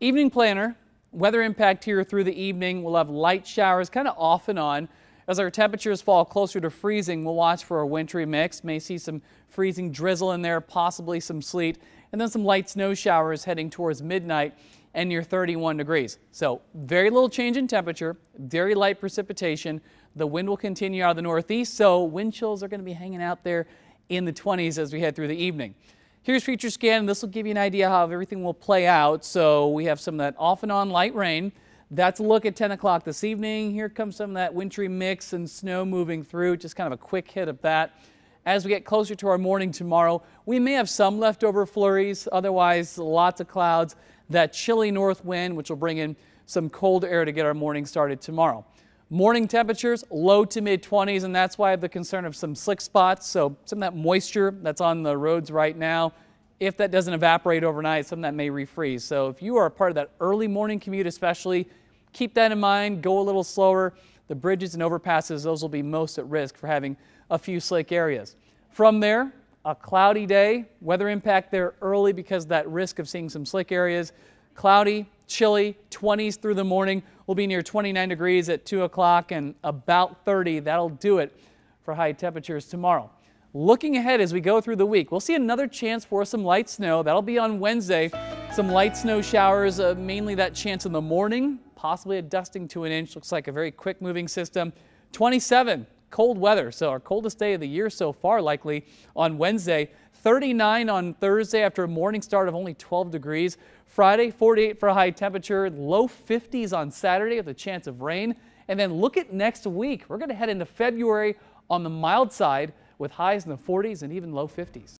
Evening planner, weather impact here through the evening. We'll have light showers kind of off and on. As our temperatures fall closer to freezing, we'll watch for a wintry mix. May see some freezing drizzle in there, possibly some sleet, and then some light snow showers heading towards midnight and near 31 degrees. So very little change in temperature, very light precipitation. The wind will continue out of the northeast, so wind chills are going to be hanging out there in the 20s as we head through the evening. Here's Future Scan. This will give you an idea how everything will play out. So we have some of that off and on light rain. That's a look at 10 o'clock this evening. Here comes some of that wintry mix and snow moving through. Just kind of a quick hit of that. As we get closer to our morning tomorrow, we may have some leftover flurries. Otherwise, lots of clouds. That chilly north wind, which will bring in some cold air to get our morning started tomorrow. Morning temperatures, low to mid-20s, and that's why I have the concern of some slick spots. So some of that moisture that's on the roads right now, if that doesn't evaporate overnight, some of that may refreeze. So if you are a part of that early morning commute especially, keep that in mind. Go a little slower. The bridges and overpasses, those will be most at risk for having a few slick areas. From there, a cloudy day. Weather impact there early because of that risk of seeing some slick areas. Cloudy, chilly, 20s through the morning. We'll be near 29 degrees at 2 o'clock and about 30. That'll do it for high temperatures tomorrow. Looking ahead as we go through the week, we'll see another chance for some light snow. That'll be on Wednesday. Some light snow showers, mainly that chance in the morning, possibly a dusting to an inch. Looks like a very quick moving system. 27, cold weather. So our coldest day of the year so far likely on Wednesday. 39 on Thursday after a morning start of only 12 degrees. Friday, 48 for a high temperature, low 50s on Saturday with a chance of rain. And then look at next week. We're going to head into February on the mild side with highs in the 40s and even low 50s.